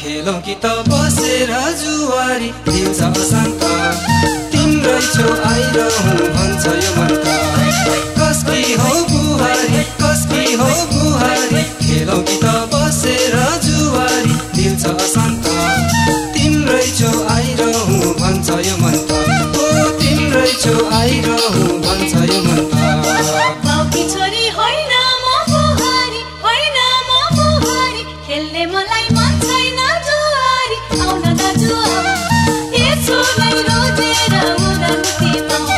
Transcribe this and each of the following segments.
खेलौं कि त बसेर जुवारी दिन्छ अशान्त तिमी तिम्रै छेउ आइरहु भन्छ यो मन कसकी हो बुहारी खेलौँ कि त बसेर जुवारी दिल छ अशान्त तिम्रै छेउ आइरहु भन्छ यो मन ओ तिम्रै छेउ आइरहु भन्छ यो मन बाउकी छोरी होइन म बुहारी होइन म बुहारी खेल्ने मलाई मन छैन जुवारी आउन न जुवारी ए छोरी रोजेर उदासी पाउँछ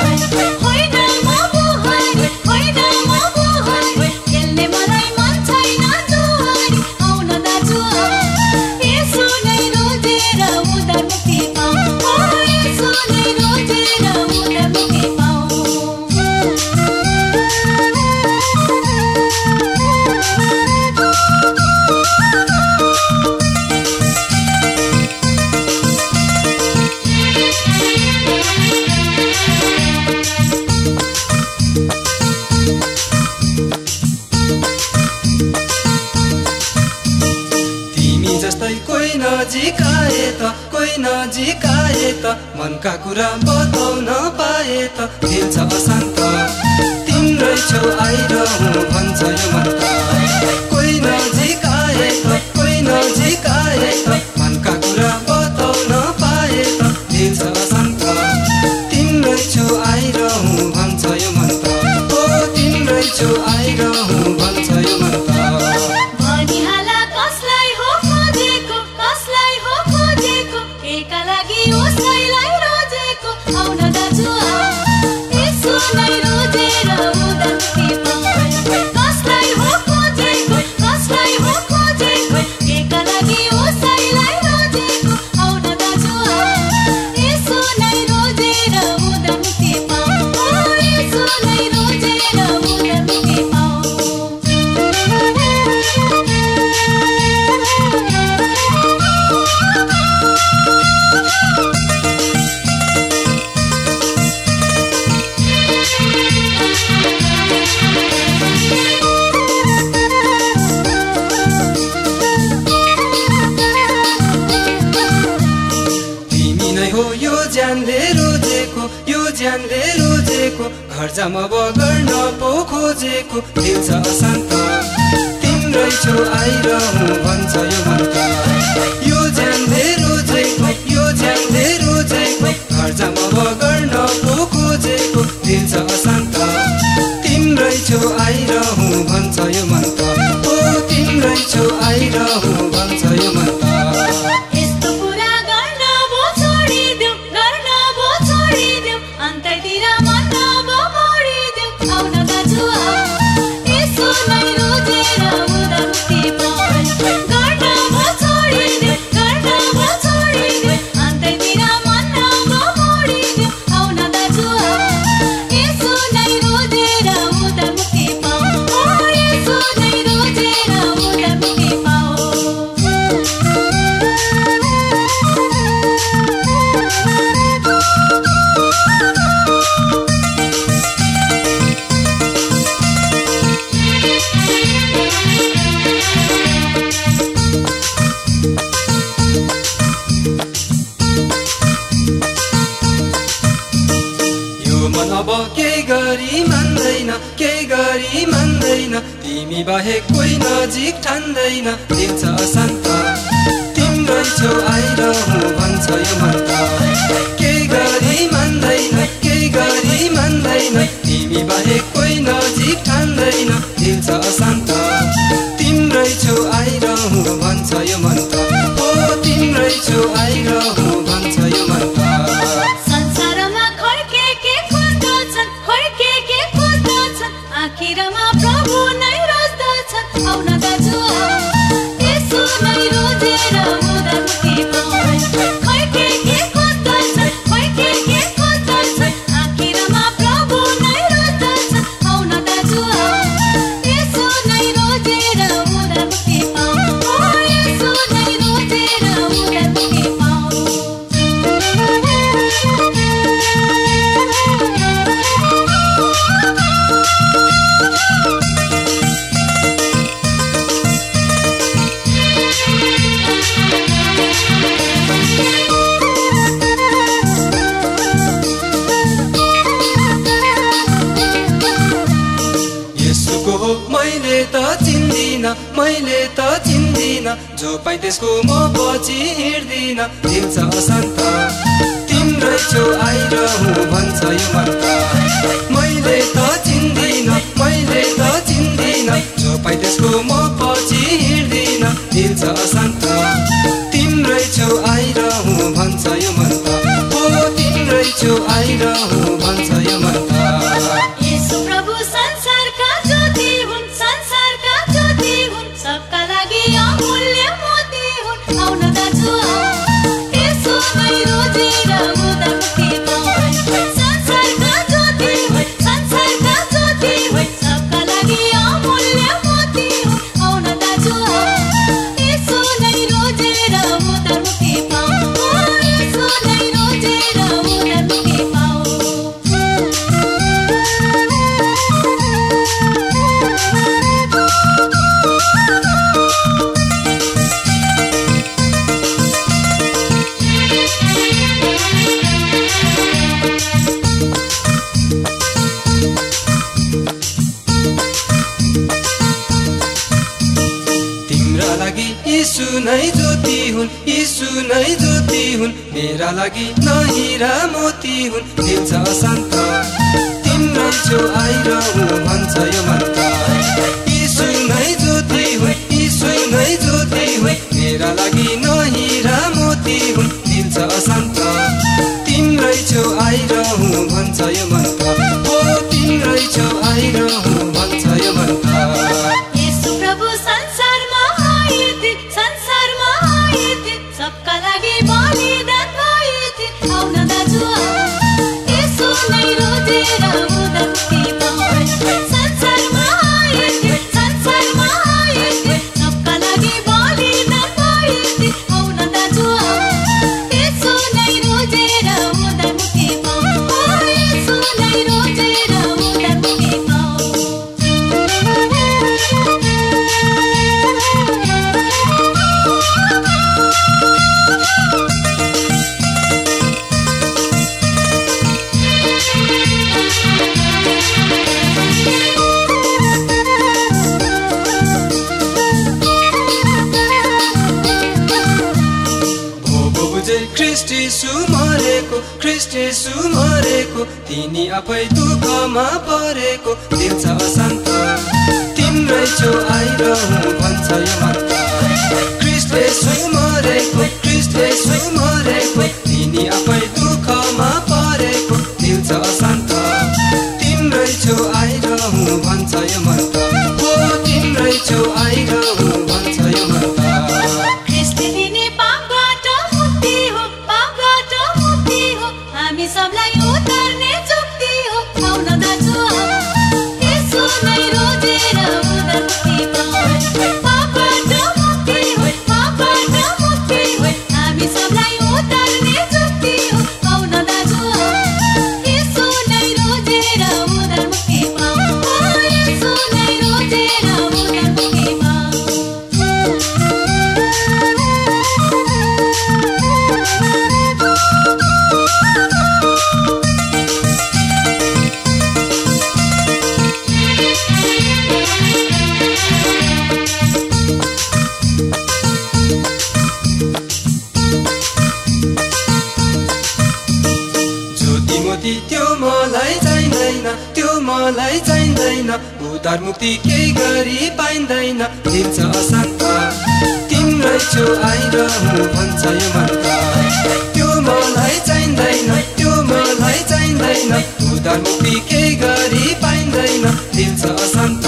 मन का कुरा बताउन पाए त दिल छ अशान्त तिम्रै छेउ आइरहु भन्छ यो मन कोही नजिकाए त मन का कुरा बताउन पाए त दिल छ अशान्त तिम्रै छेउ आइरहु भन्छ यो मन ओ तिम्रै छेउ आइरहु भन्छ यो मन म बगर्न पो खोजेको दिल छ अशान्त तिम्रै छेउ आइरहु भन्छ यो मन यो ज्यानले रोजेको घरजा म बगर्न पो खोजेको दिल छ अशान्त तिम्रै छेउ आइरहु भन्छ यो मन ओ तिम्रै छेउ आइरहु भन्छ यो मन बाहे कोही नजिक ठान्दैन दिल छ अशान्त तिम्रै छेउ आइरहु भन्छ यो मन केही गरी मान्दैन तिमी बाहे कोही नजिक ठान्दैन दिल छ अशान्त तिम्रै छेउ आइरहु भन्छ यो मन ओ तिम्रै छेउ आइरहु भन्छ यो मन संसारमा खोइ के खोज्दछन् आखिरमा प्रभु नै आउन दाजु यसो नै रोजेर उदासी पाउँछ आखिरमा प्रभु नै रोज्दछ आउन दाजु यसो नै मैले त चिन्दिन जो पाइ त्यसको म पछि हिँड्दिन दिन्छ अशान्त तिम्रै छौ आइरहु भन्छ यो मन त मैले त चिन्दिन जो पाइ त्यसको म पछि हिँड्दिन दिन्छ अशान्त तिम्रै छौ आइरहु भन्छ यो मन त ओ तिम्रै छौ आइरहु भन्छ यो मन त येशू प्रभु संसारका ज्योति हुन् सबका लागि अमूल्य मोती हुन् आउन दाजु त्यसो नै रोजी रामुदा मुक्ति पाउन् संसारका ज्योति हुन् सबका लागि अमूल्य मोती हुन् आउन दाजु त्यसो नै रोजी रामुदा मुक्ति पाउन् त्यसो नै रोजी रामुदा मुक्ति पाउन् यीशु नै ज्योति हुन् मेरा लागि नहिरा मोती हुन् दिन्छ अशान्त तिम्रो छौ आइरहु भन्छ यो मन त यीशु नै ज्योति हुन् मेरा लागि नहिरा मोती हुन् दिन्छ अशान्त तिम्रो छौ आइरहु भन्छ यो मन त ओ तिम्रो छौ आइरहु भन्छ यो मन त तिनी आफै दुःखमा परेको दिन्छ अशान्त तिम्रै छौ आइरहु भन्छ यो मन त क्रिस्टले सुमरेको तिनी आफै दुःखमा परेको दिन्छ अशान्त तिम्रै छौ आइरहु भन्छ यो मन त ओ तिम्रै छौ आइरहु भन्छ यो मन त उदार मुक्ति केही गरी पाइँदैन दिन्छ अशान्त तिम्रै छौ आइरहु भन्छ यो मन त त्यो मलाई चाहिँदैन उदार मुक्ति केही गरी पाइँदैन दिन्छ अशान्त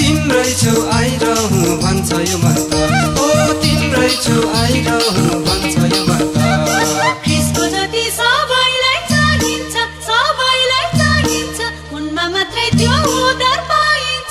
तिम्रै छौ आइरहु भन्छ यो मन त ओ तिम्रै छौ आइरहु भन्छ यो मन त सबैलाई चाहिन्छ उनमा मात्रै त्यो उदार पाइन्छ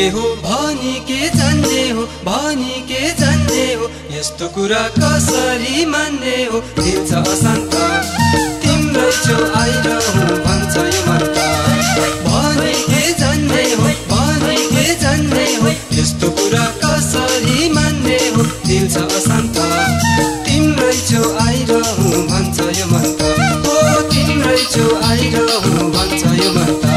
के हो भानी के जान्ने हो यस्तो कुरा कसरी मान्ने हो दिन्छ अशान्त तिम्रो छो आइन हो भन्छ यो मर्का भानी के जान्ने हो यस्तो कुरा कसरी मान्ने हो दिन्छ अशान्त तिम्रो छो आइन हो भन्छ यो मर्का हो तिम्रो छो आइन हो भन्छ यो मर्का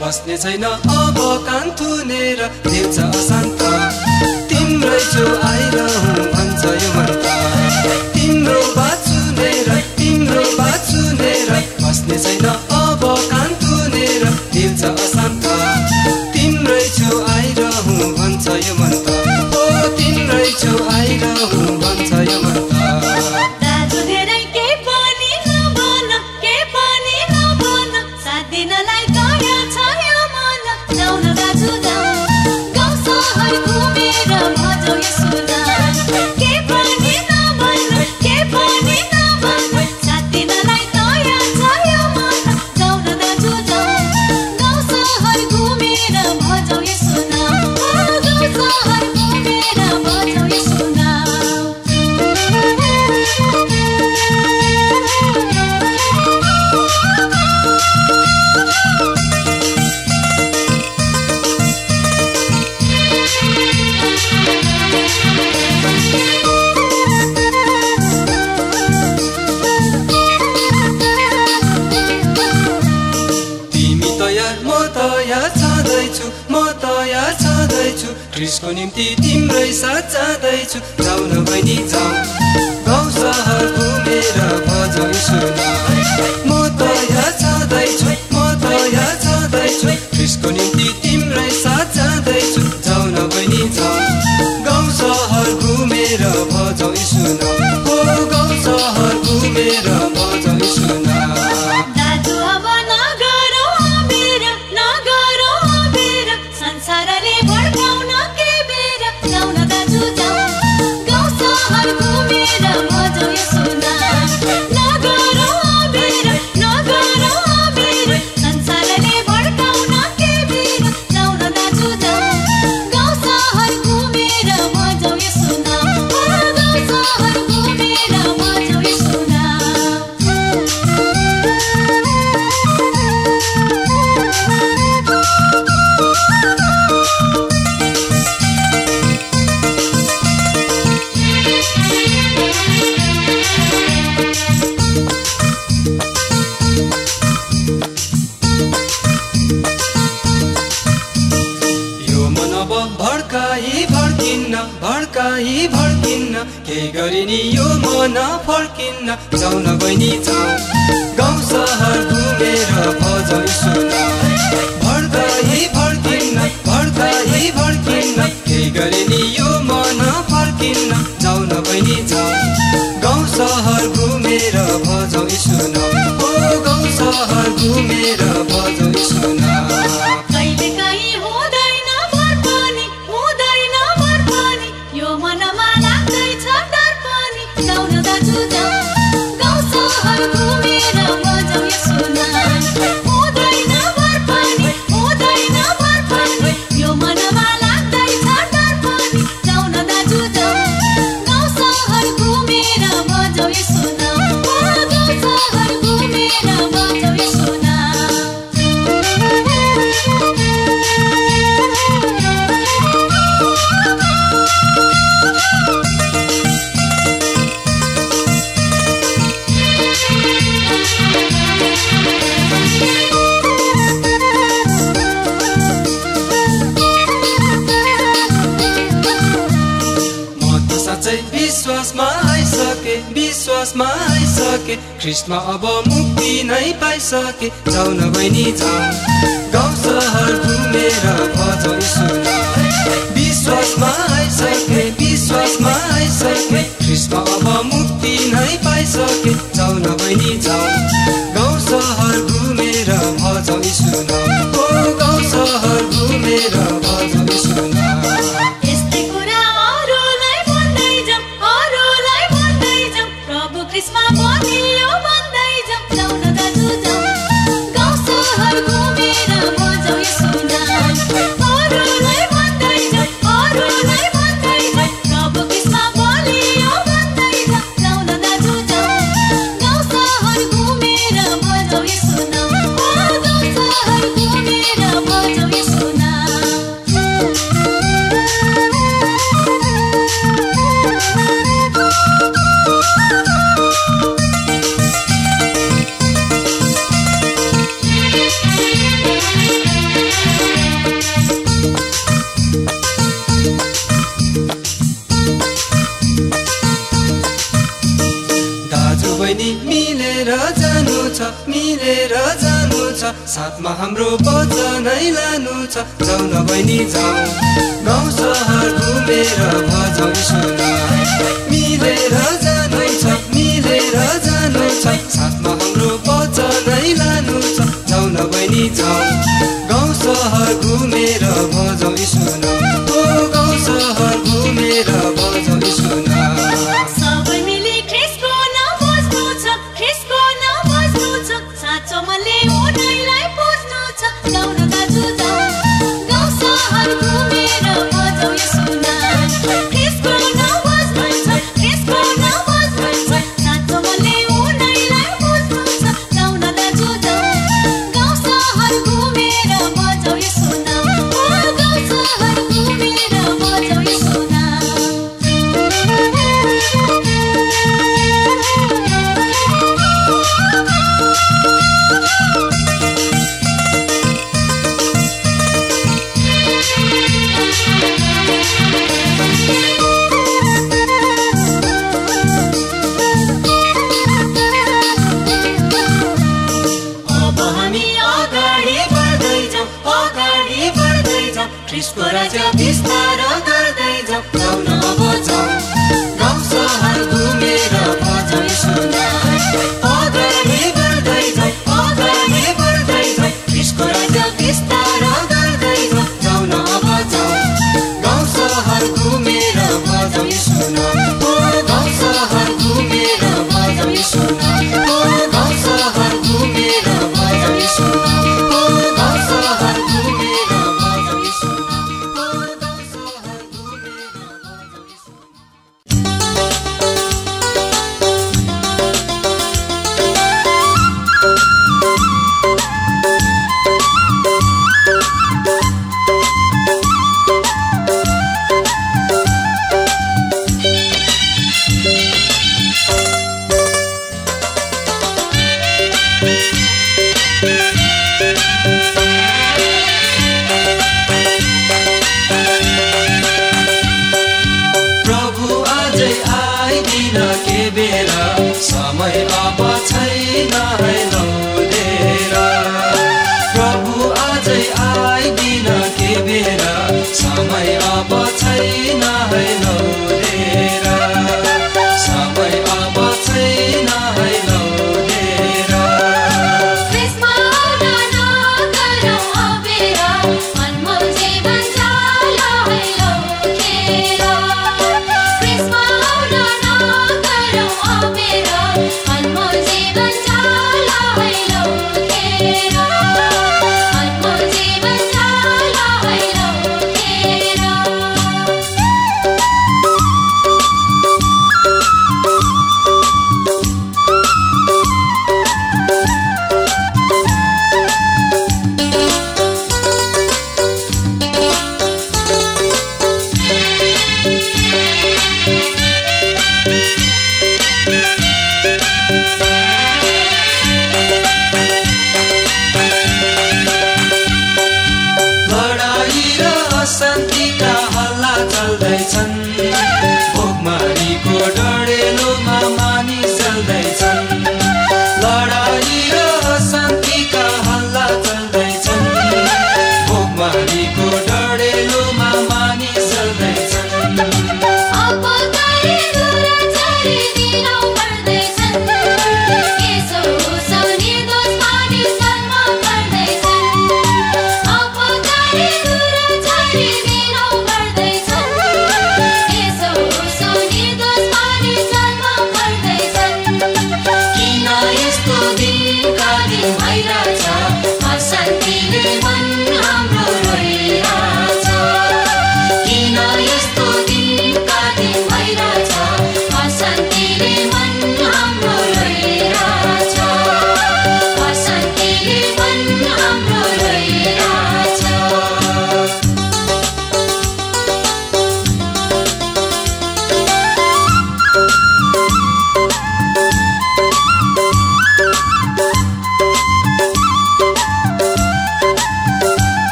बस्ने छैन अब कान थुनेर दिन्छ अशान्त तिम्रो छो आएर भन्छ यो मर्का तिम्रो बाचुनेर बस्ने छैन अब कान थुनेर दिन्छ अशान्त तिम्रो छो आएर भन्छ यो मर्का ओ तिम्रो छो आएर भन्छ यो मर्का कृष्णको निम्ति तिम्रै साथ जाँदैछु जाउन बहिनी जाऊ गाउँ सहर घुमेर भजौ सुना म त यहाँ जाँदैछु कृष्णको निम्ति तिम्रै साथ जाँदैछु जाउन बहिनी जाऊ गाउँ सहर घुमेर भजौ सुना ओ गाउँ सहर घुमेर भजौ सुना गरिनी यो मन फर्किन्न जाउ न बहिनी जाऊ गाउँ सहर घुमेर भजौ सुना भर्दै फर्किन्न के गरिनी यो मन फर्किन्न जाउ न बहिनी जाऊ गाउँ सहर घुमेर भजौ सुना ओ गाउँ सहर घुमेर भजौ सुना अझै विश्वासमा आइसके, विश्वासमा आइसके, कृष्ण अब मुक्ति नै पाइसके। जाऊ न बहिनी जाऊ, गाउँ शहर घुमेर भज ईश्वरलाई। विश्वासमा आइसके, विश्वासमा आइसके, कृष्ण अब मुक्ति नै पाइसके। जाऊ न बहिनी जाऊ, गाउँ शहर घुमेर भज ईश्वरलाई। ओ गाउँ शहर घुमेर भज ईश्वरलाई। साथमा हाम्रो वचनै लानु छ। जाऊ न बहिनी जाऊ, गाउँ शहर घुमेर भजौ ईश्वरलाई। मिलेर जानु छ, साथमा हाम्रो वचनै लानु छ। जाऊ न बहिनी जाऊ, गाउँ शहर घुमेर भजौ ईश्वरलाई। ओ गाउँ शहर घुमेर भजौ ईश्वरलाई।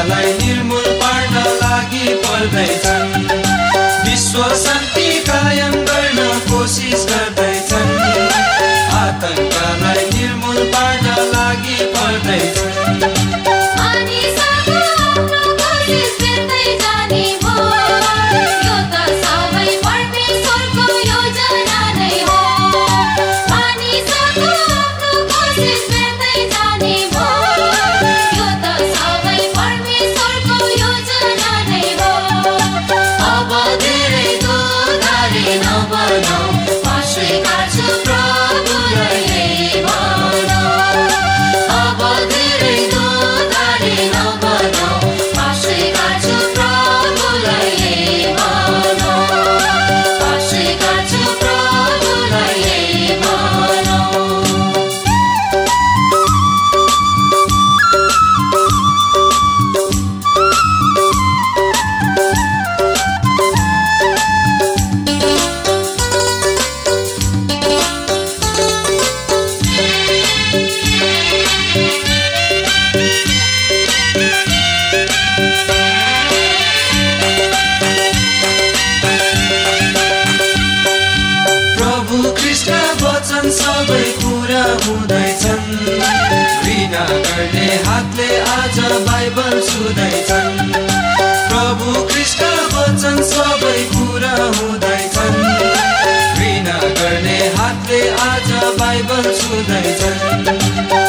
धर्मलाई निर्मूल पार्न लागि पर्दैछन्। विश्व शान्ति कायम गर्न कोसिस गर्दैछन्। आतंकलाई निर्मूल पार्न लागि पर्दैछन्। प्रभु कृष्ण वचन सबै पूरा हुँदैछन्। घृणा गर्ने हातले आज बाइबल छुदैछन्। उनको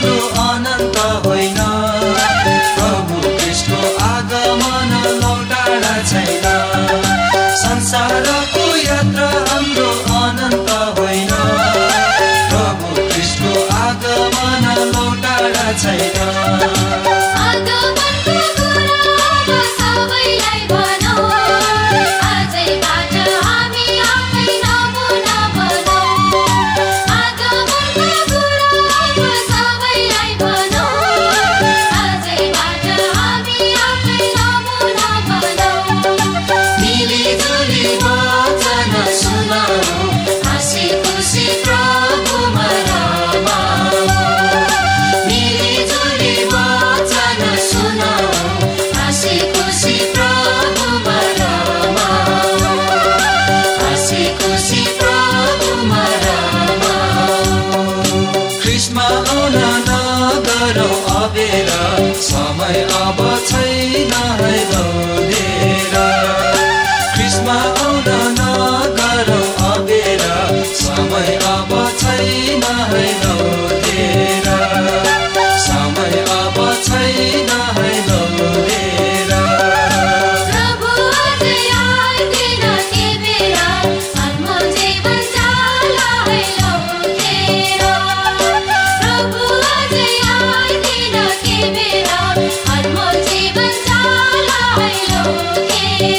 हाम्रो अनन्त होइन प्रभु कृष्णको आगमन लौटाडा छैन। संसारको यात्रा हाम्रो अनन्त होइन प्रभु कृष्णको आगमन लौटाडा छैन। समय अब छैन है डोलेर कृष्ण आउन नगरौ अबेर समय अब छैन है डोलेर समय अब छैन है डोलेर प्रभु अझै आउँदैन तिमीरा आत्मा जीवन जाला है लोकेर प्रभु अझै आउँदैन तिमीरा जीवन जाला है लोकेर।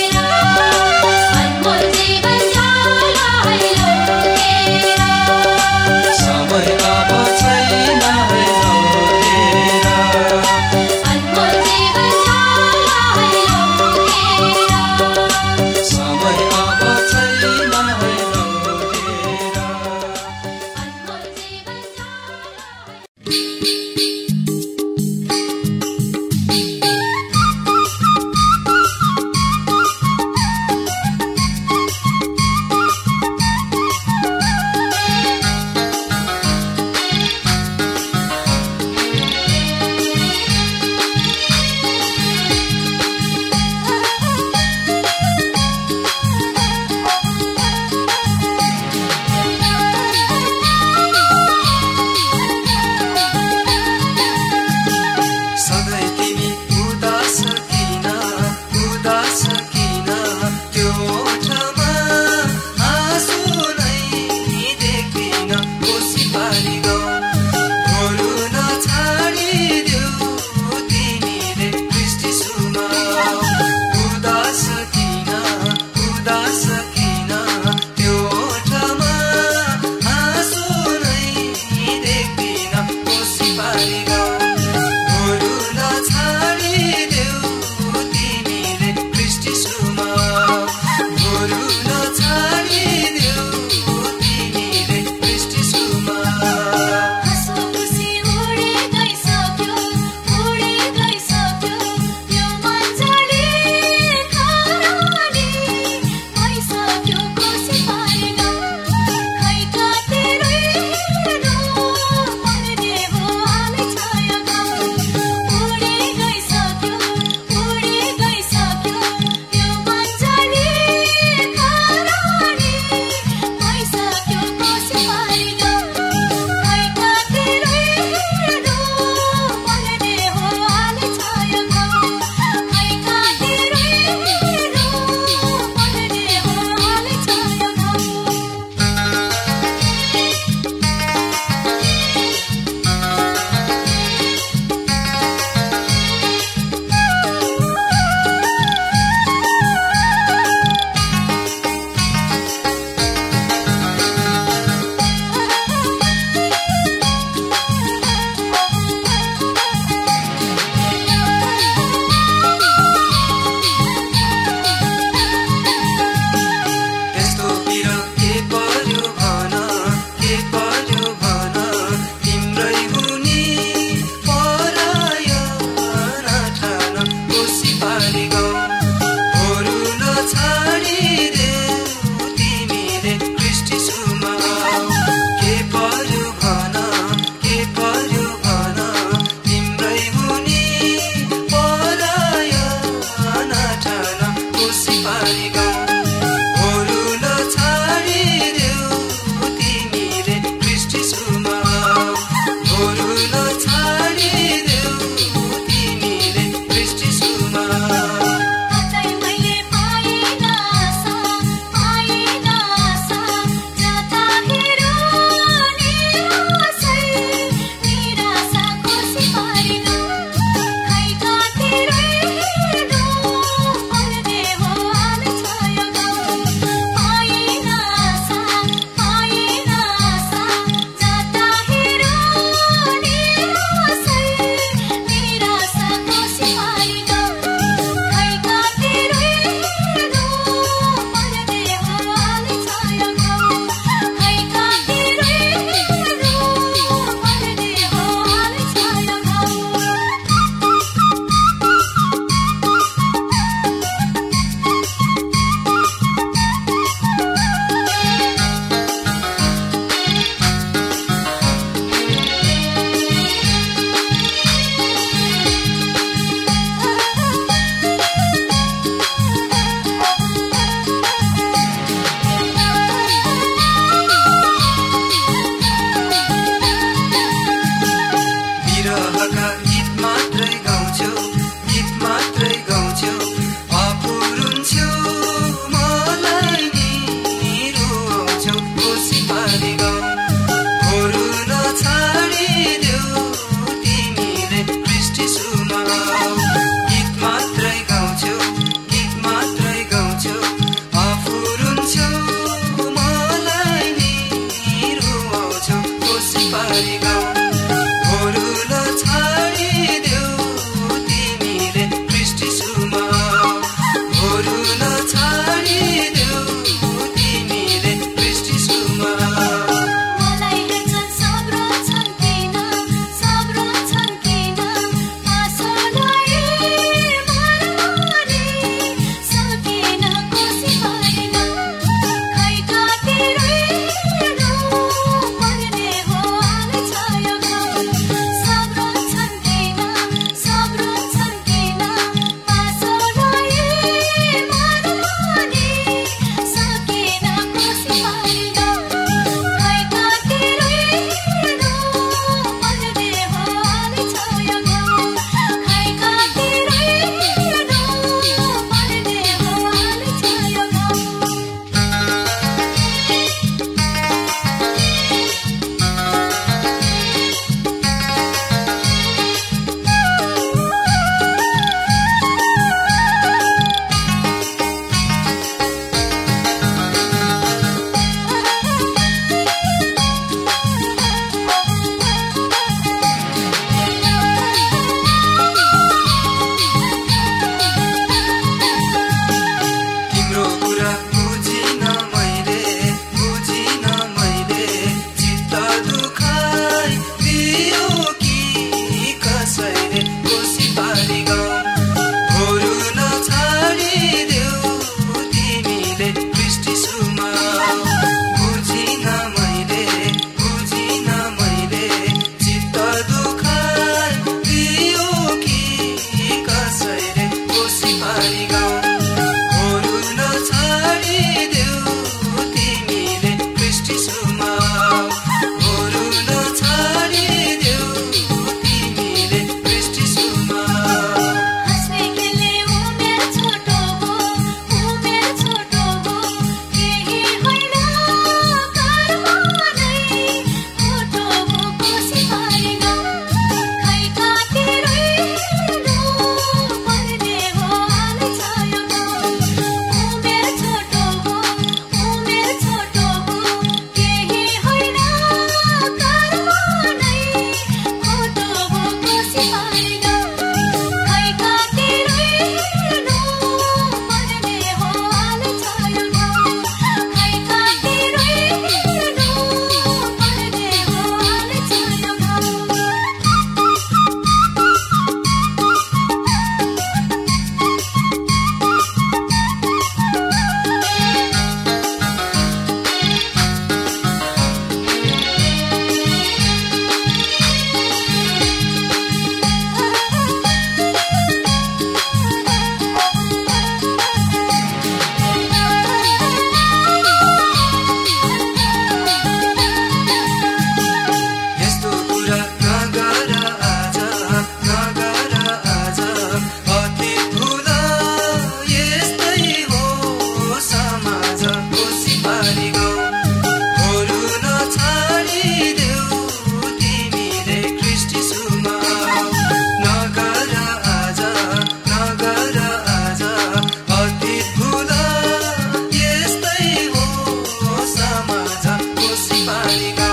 Malika।